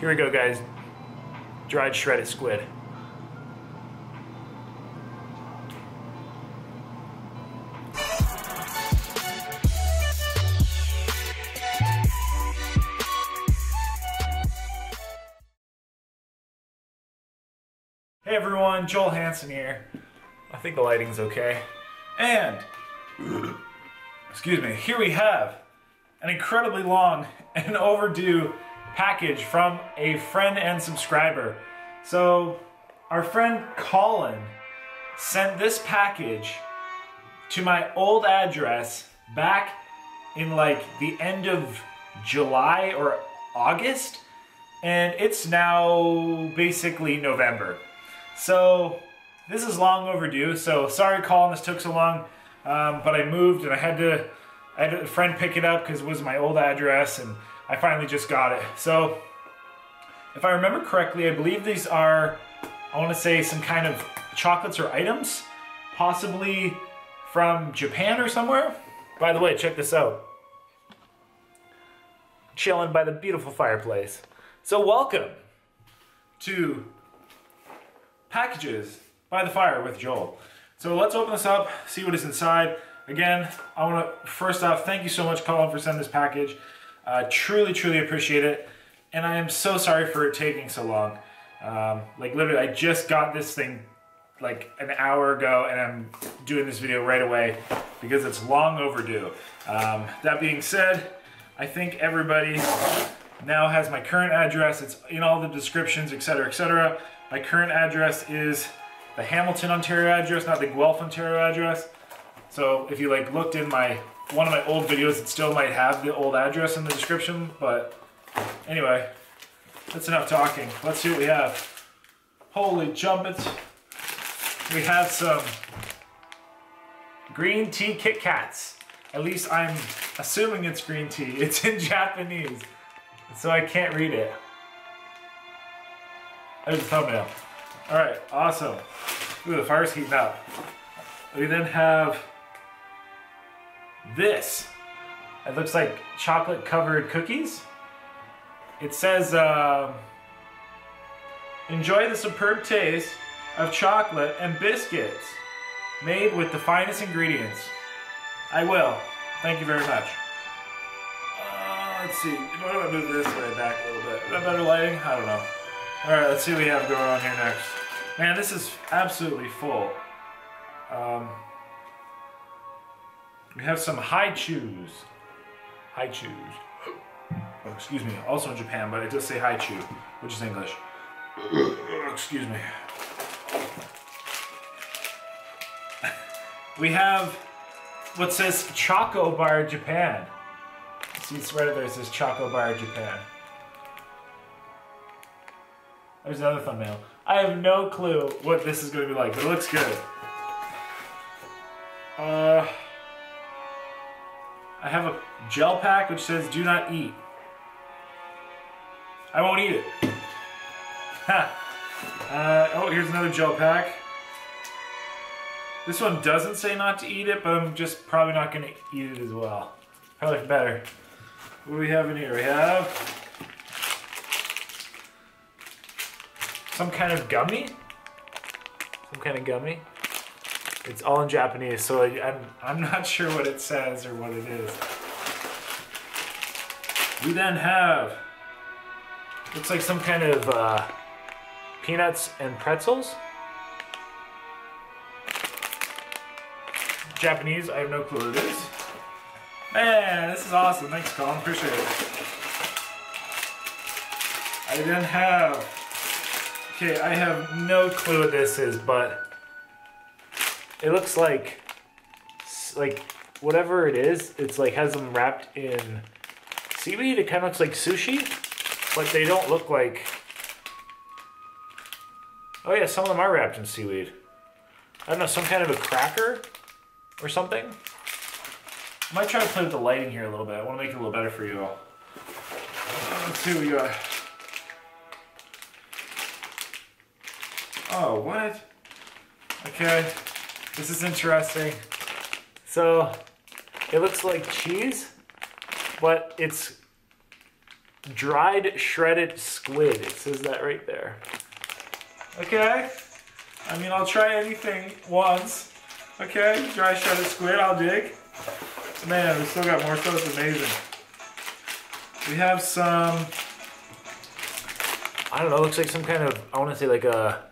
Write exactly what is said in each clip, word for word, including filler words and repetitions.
Here we go, guys. Dried shredded squid. Hey everyone, Joel Hansen here. I think the lighting's okay. And, excuse me, here we have an incredibly long and overdue package from a friend and subscriber. So our friend Colin sent this package to my old address back in like the end of July or August, and it's now basically November. So this is long overdue, so sorry Colin this took so long, um, but I moved and I had to I had a friend pick it up because it was my old address, and I finally just got it. So if I remember correctly, I believe these are, I want to say, some kind of chocolates or items, possibly from Japan or somewhere. By the way, check this out. Chilling by the beautiful fireplace. So welcome to Packages by the Fire with Joel. So let's open this up, see what is inside. Again, I want to, first off, thank you so much, Colin, for sending this package. Uh, truly, truly appreciate it. And I am so sorry for it taking so long. Um, like, literally, I just got this thing like an hour ago, and I'm doing this video right away because it's long overdue. Um, that being said, I think everybody now has my current address. It's in all the descriptions, et cetera, et cetera. My current address is the Hamilton, Ontario address, not the Guelph, Ontario address. So if you like looked in my one of my old videos, it still might have the old address in the description. But anyway, that's enough talking. Let's see what we have. Holy jumpets! We have some green tea Kit Kats. At least I'm assuming it's green tea. It's in Japanese, so I can't read it. There's the thumbnail. All right, awesome. Ooh, the fire's heating up. We then have this. It looks like chocolate covered cookies. It says, uh, enjoy the superb taste of chocolate and biscuits made with the finest ingredients. I will. Thank you very much. Uh, let's see. Why don't I move this way back a little bit? Is that better lighting? I don't know. All right, let's see what we have going on here next. Man, this is absolutely full. Um, we have some Hi-Chews. Hi-Chews. Oh, excuse me. Also in Japan, but it does say Hi-Chew, which is English. Excuse me. We have what says Choco Bar Japan. See, it's right there. It says Choco Bar Japan. There's another thumbnail. I have no clue what this is going to be like, but it looks good. Uh, I have a gel pack which says do not eat. I won't eat it. Ha. Uh, oh, here's another gel pack. This one doesn't say not to eat it, but I'm just probably not going to eat it as well. Probably better. What do we have in here? We have some kind of gummy. Some kind of gummy. It's all in Japanese, so I'm, I'm not sure what it says or what it is. We then have, looks like some kind of uh, peanuts and pretzels. Japanese, I have no clue what it is. Man, this is awesome. Thanks, Colin. Appreciate it. I then have, okay, I have no clue what this is, but it looks like, like whatever it is, it's like has them wrapped in seaweed. It kind of looks like sushi, but they don't look like, oh yeah, some of them are wrapped in seaweed. I don't know, some kind of a cracker or something. I might try to play with the lighting here a little bit. I want to make it a little better for you all. Let's see what we got. Oh, what? Okay. This is interesting. So, it looks like cheese, but it's dried shredded squid. It says that right there. Okay. I mean, I'll try anything once. Okay, dry shredded squid, I'll dig. Man, we still got more stuff. It's amazing. We have some... I don't know, looks like some kind of, I want to say like a,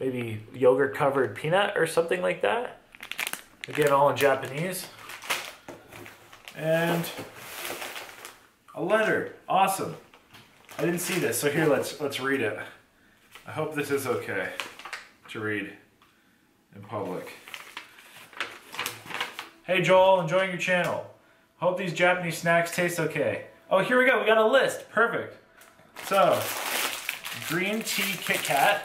maybe yogurt covered peanut or something like that. Again, all in Japanese. And a letter. Awesome. I didn't see this, so here, let's let's read it. I hope this is okay to read in public. Hey Joel, enjoying your channel. Hope these Japanese snacks taste okay. Oh, here we go, we got a list. Perfect. So, green tea Kit Kat,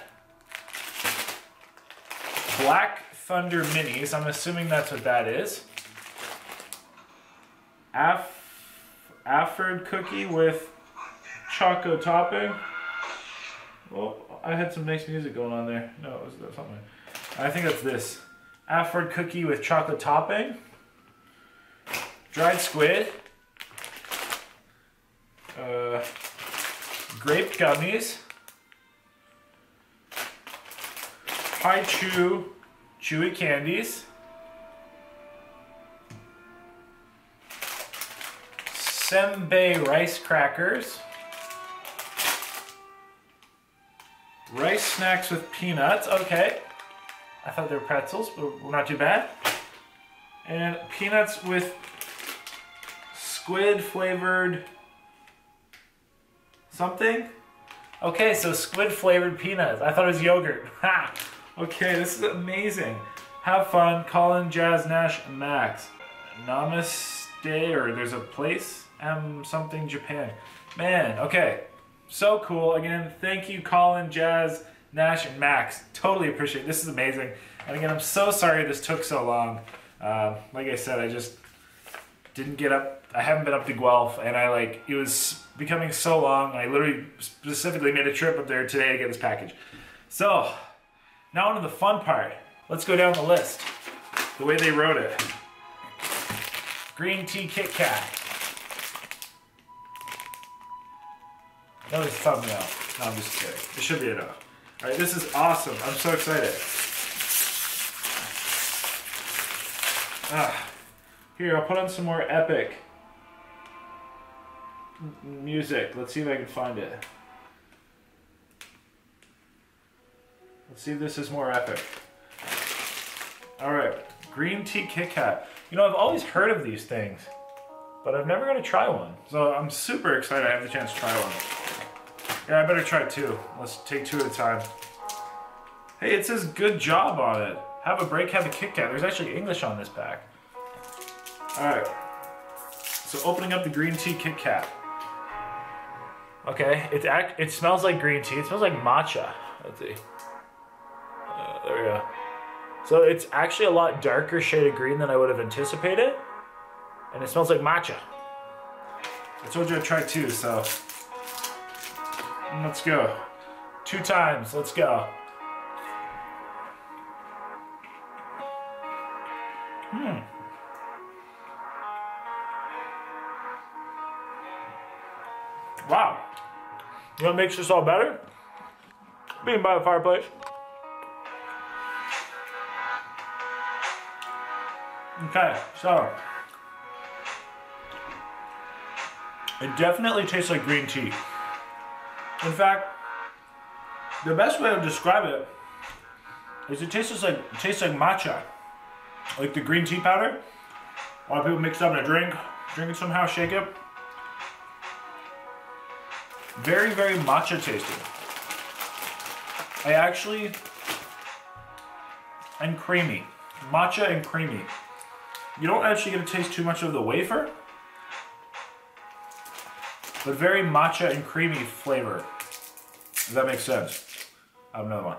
Black Thunder minis, I'm assuming that's what that is. Af Afford cookie with choco topping. Well, I had some nice music going on there. No, it was, it was something. I think that's this. Afford cookie with choco topping. Dried squid. Uh, grape gummies. Hi-Chew chewy candies. Senbei rice crackers. Rice snacks with peanuts. Okay. I thought they were pretzels, but not too bad. And peanuts with squid flavored something. Okay, so squid flavored peanuts. I thought it was yogurt. Ha! Okay, this is amazing. Have fun. Colin, Jazz, Nash, and Max. Namaste, or there's a place, um, something Japan. Man, okay. So cool. Again, thank you, Colin, Jazz, Nash, and Max. Totally appreciate it. This is amazing. And again, I'm so sorry this took so long. Uh, like I said, I just didn't get up. I haven't been up to Guelph, and I like it was becoming so long. I literally specifically made a trip up there today to get this package. So now on to the fun part. Let's go down the list. The way they wrote it. Green tea Kit Kat. That was thumbnail. No, I'm just kidding. It should be enough. Alright, this is awesome. I'm so excited. Ah, here, I'll put on some more epic music. Let's see if I can find it. Let's see if this is more epic. Alright, green tea Kit Kat. You know, I've always heard of these things, but I've never got to try one. So I'm super excited I have the chance to try one. Yeah, I better try two. Let's take two at a time. Hey, it says good job on it. Have a break, have a Kit Kat. There's actually English on this pack. Alright. So opening up the green tea Kit Kat. Okay, it's act it smells like green tea. It smells like matcha. Let's see. Uh, there we go. So it's actually a lot darker shade of green than I would have anticipated. And it smells like matcha. I told you I'd try two, so... Let's go. Two times. Let's go. Hmm. Wow. You know what makes this all better? Being by the fireplace. Okay, so. It definitely tastes like green tea. In fact, the best way to describe it is it tastes like it tastes like matcha, like the green tea powder. A lot of people mix it up in a drink, drink it somehow, shake it. Very, very matcha tasting. I actually and creamy, matcha and creamy. You don't actually get to taste too much of the wafer. But very matcha and creamy flavor. If that makes sense. I have another one.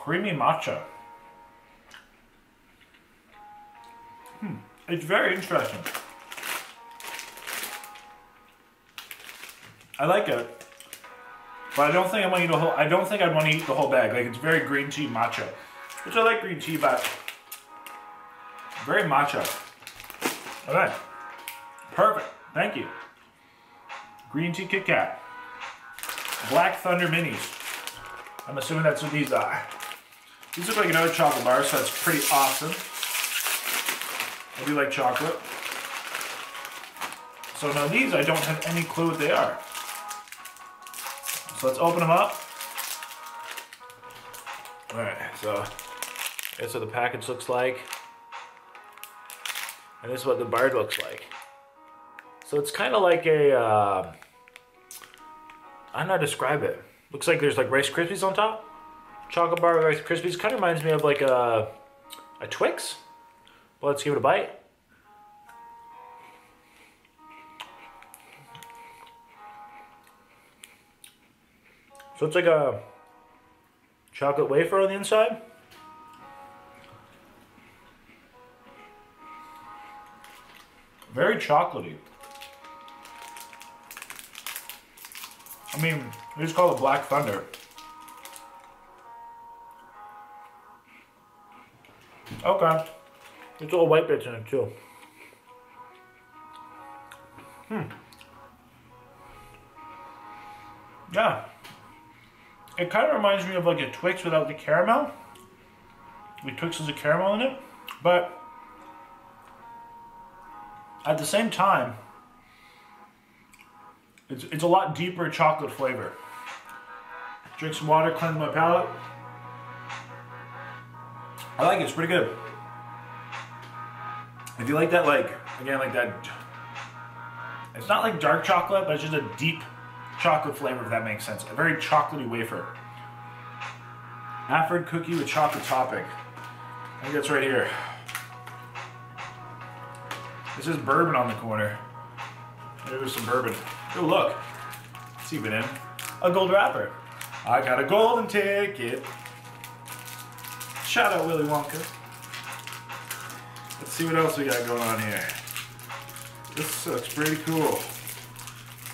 Creamy matcha. Hmm. It's very interesting. I like it. But I don't think I want to eat the whole I don't think I'd want to eat the whole bag. Like it's very green tea matcha. Which I like green tea, but Very matcha. Okay. Perfect. Thank you. Green tea Kit Kat. Black Thunder minis. I'm assuming that's what these are. These look like another chocolate bar, so that's pretty awesome. I do like chocolate. So now these, I don't have any clue what they are. So let's open them up. All right, so that's what the package looks like. And this is what the bar looks like. So it's kind of like a, uh, I don't know how to describe it. Looks like there's like Rice Krispies on top. Chocolate bar Rice Krispies. Kind of reminds me of like a, a Twix. Well, let's give it a bite. So it's like a chocolate wafer on the inside. Very chocolatey. I mean, they just call it Black Thunder. Okay. There's little white bits in it too. Hmm. Yeah. It kind of reminds me of like a Twix without the caramel. The Twix has a caramel in it. But at the same time, It's, it's a lot deeper chocolate flavor. Drink some water, cleanse my palate. I like it, it's pretty good. If you like that, like, again, like that, it's not like dark chocolate, but it's just a deep chocolate flavor, if that makes sense. A very chocolatey wafer. Afford cookie with chocolate topping. I think that's right here. This is bourbon on the corner. There's some bourbon. Oh, look, it's even in a gold wrapper. I got a golden ticket. Shout out Willy Wonka. Let's see what else we got going on here. This looks pretty cool.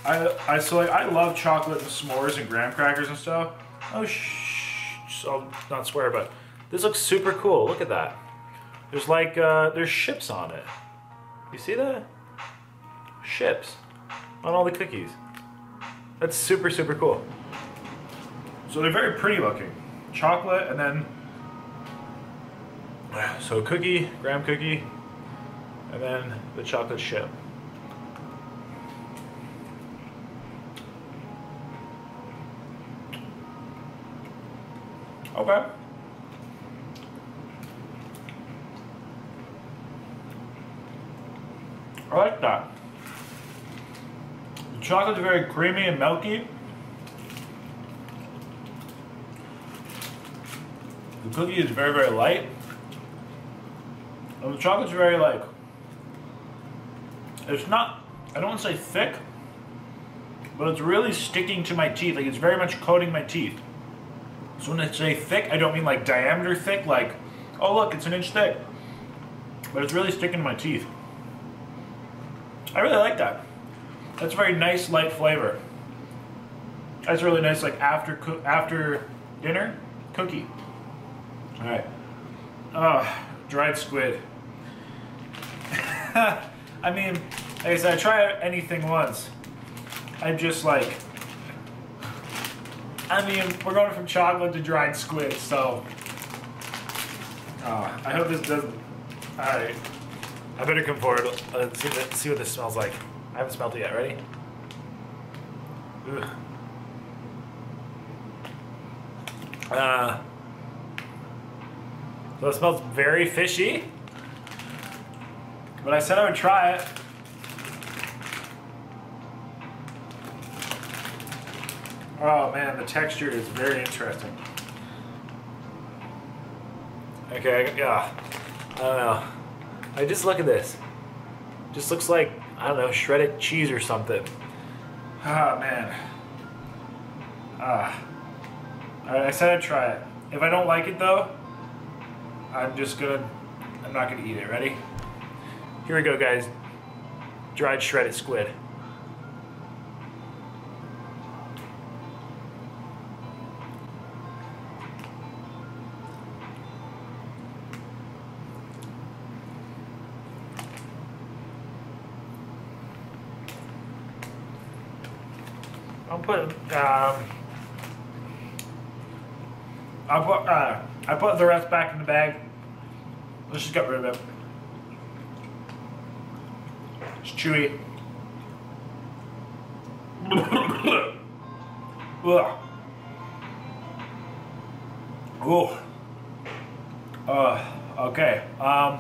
I I so like, I love chocolate and s'mores and graham crackers and stuff. Oh shh, I'll not swear, but this looks super cool. Look at that. There's like uh, there's ships on it. You see that? Ships. On all the cookies. That's super, super cool. So they're very pretty looking. Chocolate and then, so cookie, graham cookie, and then the chocolate chip. Okay. I like that. Chocolate's very creamy and milky. The cookie is very, very light. And the chocolate's very like, it's not, I don't want to say thick, but it's really sticking to my teeth. Like it's very much coating my teeth. So when I say thick, I don't mean like diameter thick, like, oh look, it's an inch thick. But it's really sticking to my teeth. I really like that. That's a very nice, light flavor. That's really nice, like after after dinner cookie. All right. Oh, dried squid. I mean, like I said, I try anything once. I'm just like, I mean, we're going from chocolate to dried squid, so. Oh, I hope this doesn't. All right. I better come forward. Let's see, let's see what this smells like. I haven't smelled it yet. Ready? Ugh. Uh, so it smells very fishy. But I said I would try it. Oh man, the texture is very interesting. Okay, yeah. I don't know. I just look at this. Just looks like, I don't know, shredded cheese or something. Ah, man. Ah. Alright, I said I'd try it. If I don't like it though, I'm just gonna, I'm not gonna eat it. Ready? Here we go, guys. Dried shredded squid. I'll put, um, I'll put, uh, I put the rest back in the bag. Let's just get rid of it. It's chewy. Ugh. Ooh. Uh, okay. Um,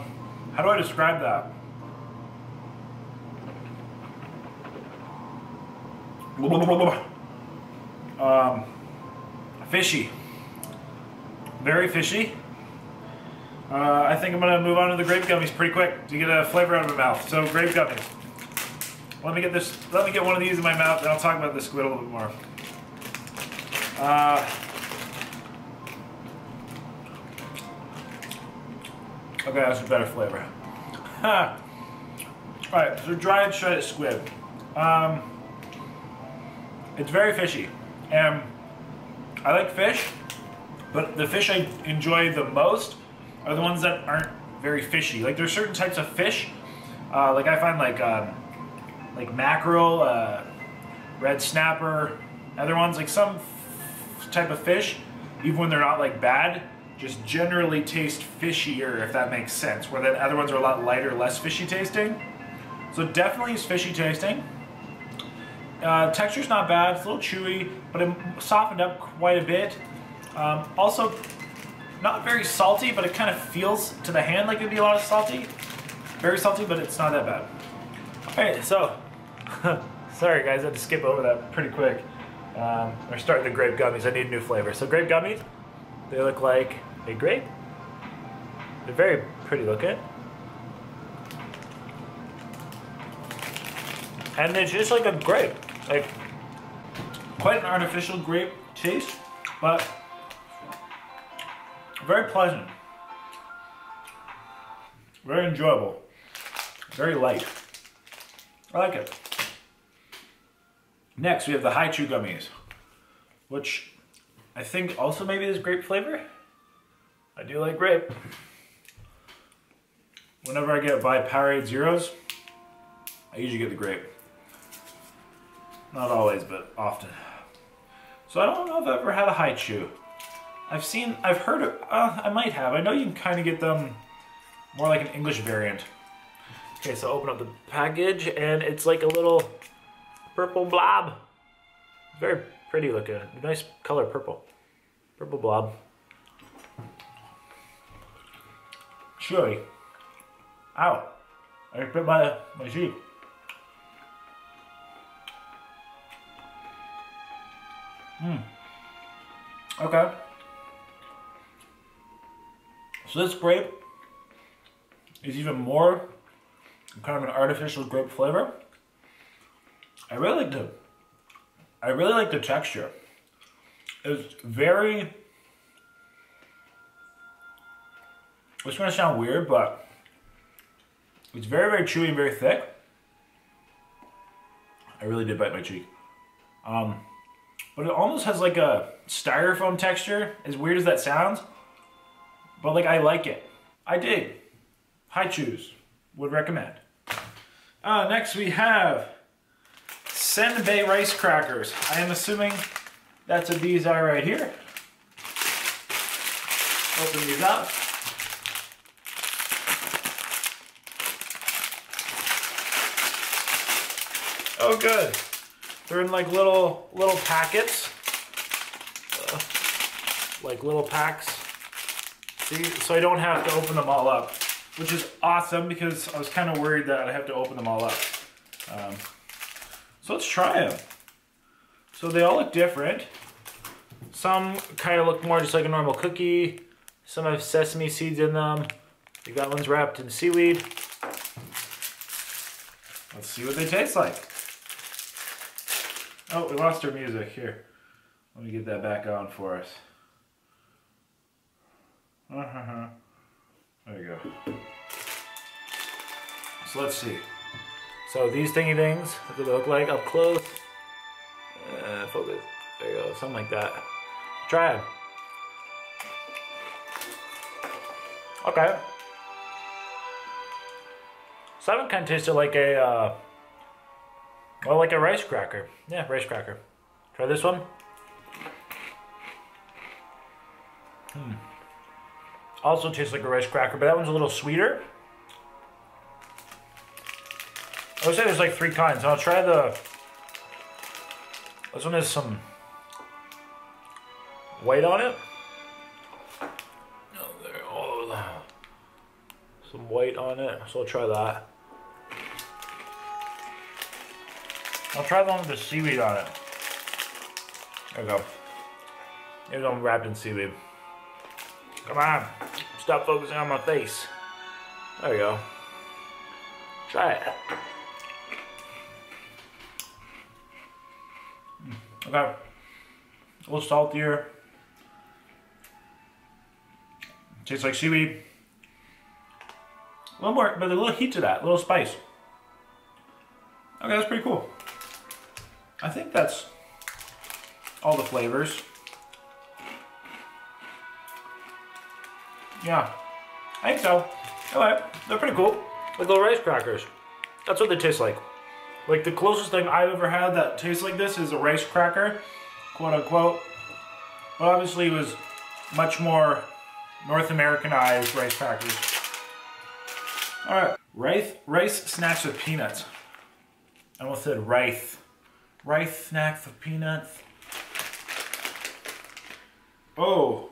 how do I describe that? Um, fishy. Very fishy. Uh, I think I'm gonna move on to the grape gummies pretty quick to get a flavor out of my mouth. So grape gummies. Let me get this. Let me get one of these in my mouth, and I'll talk about the squid a little bit more. Uh, okay, that's a better flavor. All right, so dried shredded squid. Um, it's very fishy, and I like fish, but the fish I enjoy the most are the ones that aren't very fishy. Like there's certain types of fish, uh, like I find like. Um, like mackerel, uh, red snapper, other ones, like some f type of fish, even when they're not like bad, just generally taste fishier, if that makes sense, where then other ones are a lot lighter, less fishy tasting. So definitely is fishy tasting. Uh, texture's not bad, it's a little chewy, but it softened up quite a bit. Um, also, not very salty, but it kind of feels to the hand like it'd be a lot of salty. Very salty, but it's not that bad. Alright, so, sorry guys, I had to skip over that pretty quick. Um, we're starting the grape gummies, I need a new flavor. So grape gummies, they look like a grape. They're very pretty looking. And they taste like a grape. Like, quite an artificial grape taste, but very pleasant. Very enjoyable. Very light. I like it. Next, we have the Hi-Chew gummies, which I think also maybe is grape flavor. I do like grape. Whenever I get by Powerade Zeros, I usually get the grape. Not always, but often. So I don't know if I've ever had a Hi-Chew. I've seen, I've heard of, uh, I might have. I know you can kind of get them more like an English variant. Okay, so open up the package, and it's like a little purple blob. Very pretty looking. Nice color purple. Purple blob. Chewy. Ow. I bit my, my cheek. Mmm. Okay. So this grape is even more kind of an artificial grape flavor. I really like the, I really like the texture. It's very, it's gonna sound weird, but it's very, very chewy and very thick. I really did bite my cheek. Um, but it almost has like a styrofoam texture, as weird as that sounds, but like I like it. I dig. Hi-Chews. Would recommend. Uh, next we have Senbei rice crackers. I am assuming that's what these are right here. Open these up. Oh good. They're in like little little packets. Uh, like little packs. See, so I don't have to open them all up. Which is awesome because I was kind of worried that I'd have to open them all up. Um, so let's try them. So they all look different. Some kind of look more just like a normal cookie. Some have sesame seeds in them. You got ones wrapped in seaweed. Let's see what they taste like. Oh, we lost our music. Here, let me get that back on for us. Uh-huh. There you go. So let's see. So these thingy things, what do they look like up close? Uh, focus. There you go. Something like that. Try them. Okay. Some of them kind of tasted like a, uh, well, like a rice cracker. Yeah, rice cracker. Try this one. Hmm. Also tastes like a rice cracker, but that one's a little sweeter. I would say there's like three kinds. I'll try the... This one has some white on it. Some white on it, so I'll try that. I'll try the one with the seaweed on it. There we go. Here's one wrapped in seaweed. Come on, stop focusing on my face. There we go. Try it. Okay, a little saltier. Tastes like seaweed. A little more, but a little heat to that, a little spice. Okay, that's pretty cool. I think that's all the flavors. Yeah, I think so. Alright, they're pretty cool. Like little rice crackers. That's what they taste like. Like the closest thing I've ever had that tastes like this is a rice cracker, quote unquote. But obviously it was much more North Americanized rice crackers. All right, rice, rice snacks with peanuts. I almost said rice. Rice snacks with peanuts. Oh,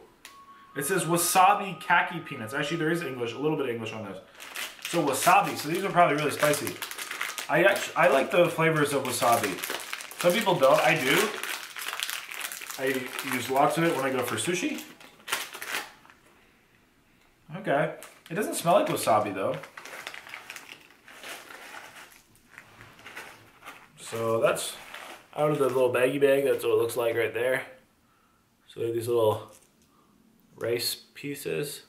it says wasabi khaki peanuts. Actually, there is English, a little bit of English on this. So wasabi, so these are probably really spicy. I actually, I like the flavors of wasabi. Some people don't, I do. I use lots of it when I go for sushi. Okay, it doesn't smell like wasabi though. So that's out of the little baggy bag. That's what it looks like right there. So these little rice pieces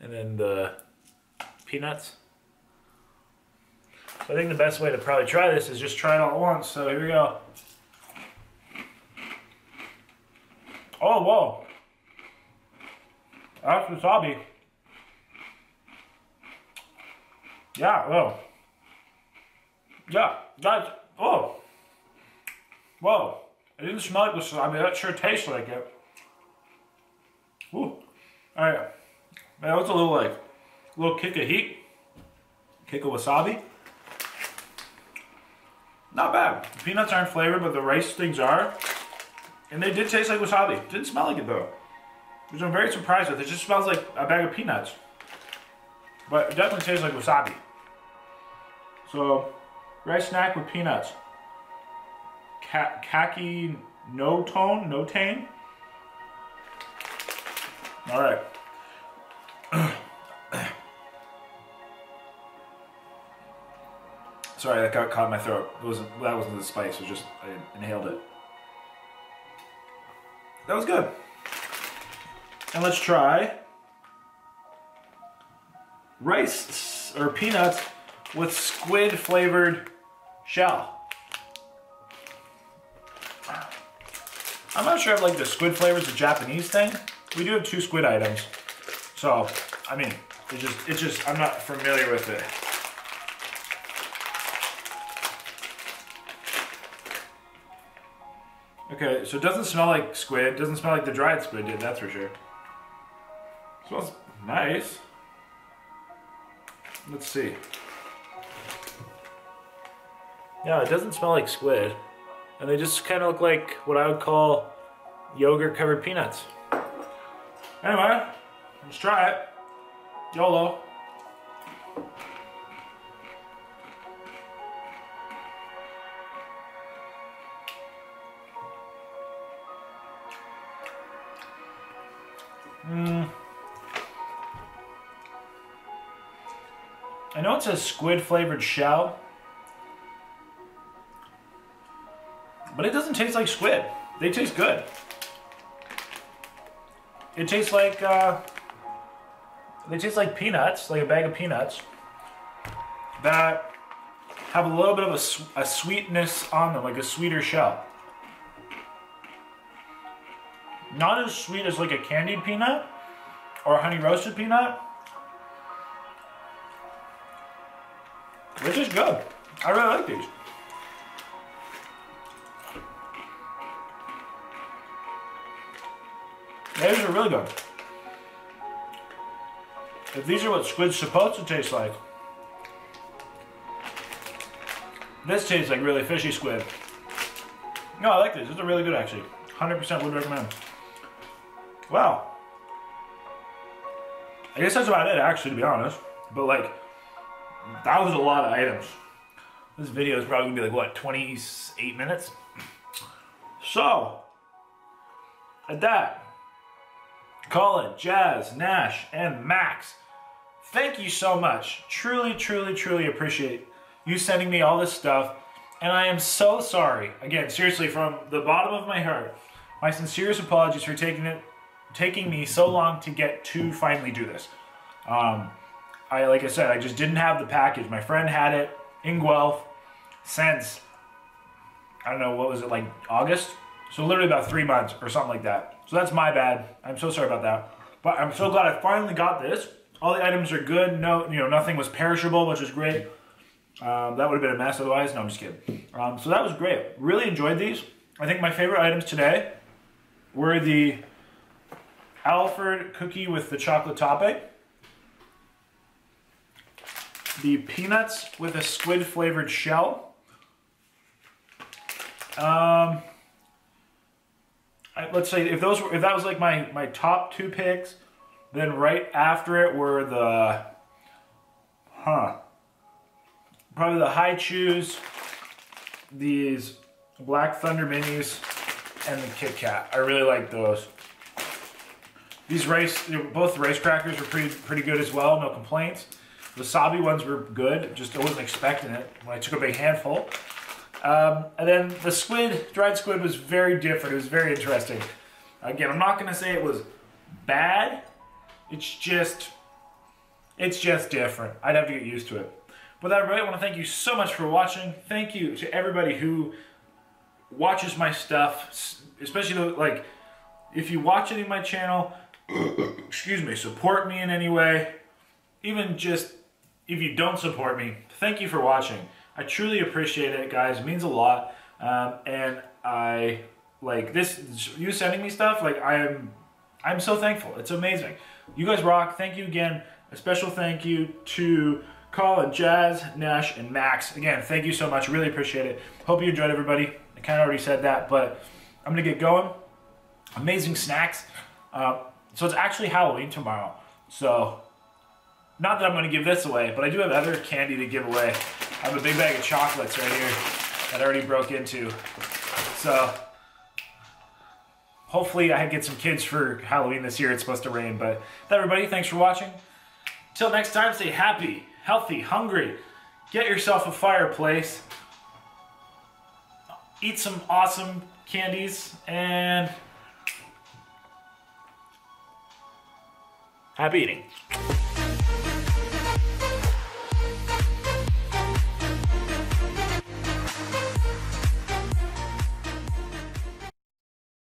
and then the peanuts. So I think the best way to probably try this is just try it all at once. So here we go. Oh, whoa. That's wasabi. Yeah, whoa. Yeah, that's, oh, whoa, it didn't smell like this, I mean, that sure tastes like it. Ooh, alright, that was a little like, a little kick of heat, kick of wasabi. Not bad, the peanuts aren't flavored, but the rice things are, and they did taste like wasabi, didn't smell like it though, which I'm very surprised with. It just smells like a bag of peanuts, but it definitely tastes like wasabi. So, rice snack with peanuts. Khaki no tone, no tang. All right. Sorry, that got caught in my throat. It wasn't, that wasn't the spice, it was just, I inhaled it. That was good. And let's try rice or peanuts with squid flavored shell. I'm not sure if like the squid flavor is a Japanese thing. We do have two squid items. So, I mean, it just, it's just, I'm not familiar with it. Okay, so it doesn't smell like squid. It doesn't smell like the dried squid did, that's for sure. It smells nice. Let's see. Yeah, it doesn't smell like squid. And they just kind of look like what I would call yogurt-covered peanuts. Anyway, let's try it. YOLO. Mmm. I know it says squid-flavored shell, but it doesn't taste like squid. They taste good. It tastes like, uh, they taste like peanuts, like a bag of peanuts that have a little bit of a, su a sweetness on them, like a sweeter shell. Not as sweet as like a candied peanut or a honey roasted peanut, which is good. I really like these. These are really good. If these are what squid's supposed to taste like, this tastes like really fishy squid. No, I like these. These are really good, actually. one hundred percent would recommend. Wow. I guess that's about it, actually, to be honest. But, like, that was a lot of items. This video is probably going to be, like, what, twenty-eight minutes? So, at that, Colin, Jazz, Nash, and Max, thank you so much. Truly, truly, truly appreciate you sending me all this stuff. And I am so sorry. Again, seriously, from the bottom of my heart, my sincerest apologies for taking it, taking me so long to get to finally do this. Um, I, like I said, I just didn't have the package. My friend had it in Guelph since, I don't know, what was it, like August? So literally about three months or something like that. So that's my bad. I'm so sorry about that. But I'm so glad I finally got this. All the items are good. No, you know, nothing was perishable, which is great. Um, that would have been a mess otherwise. No, I'm just kidding. Um, so that was great. Really enjoyed these. I think my favorite items today were the Alfred cookie with the chocolate topping, the peanuts with a squid flavored shell. Um, I, let's say if those were, if that was like my my top two picks, then right after it were the, huh. Probably the Hi-Chews, these Black Thunder minis, and the Kit Kat. I really like those. These rice, both rice crackers were pretty pretty good as well, no complaints. The wasabi ones were good, just I wasn't expecting it when I took a big handful. Um, and then the squid, dried squid was very different, it was very interesting. Again, I'm not gonna say it was bad, it's just, it's just different. I'd have to get used to it. With that, everybody, I want to thank you so much for watching. Thank you to everybody who watches my stuff, especially the, like if you watch any of my channel, excuse me, support me in any way. Even just if you don't support me, thank you for watching. I truly appreciate it, guys. It means a lot. Um, and I like this. You sending me stuff, like I am, I'm so thankful. It's amazing. You guys rock. Thank you again. A special thank you to Colin, Jazz, Nash, and Max. Again, thank you so much. Really appreciate it. Hope you enjoyed, everybody. I kind of already said that, but I'm going to get going. Amazing snacks. Uh, so it's actually Halloween tomorrow. So not that I'm going to give this away, but I do have other candy to give away. I have a big bag of chocolates right here that I already broke into. So hopefully I get some kids for Halloween this year. It's supposed to rain. But with everybody, thanks for watching. Till next time, stay happy, healthy, hungry, get yourself a fireplace, eat some awesome candies, and happy eating.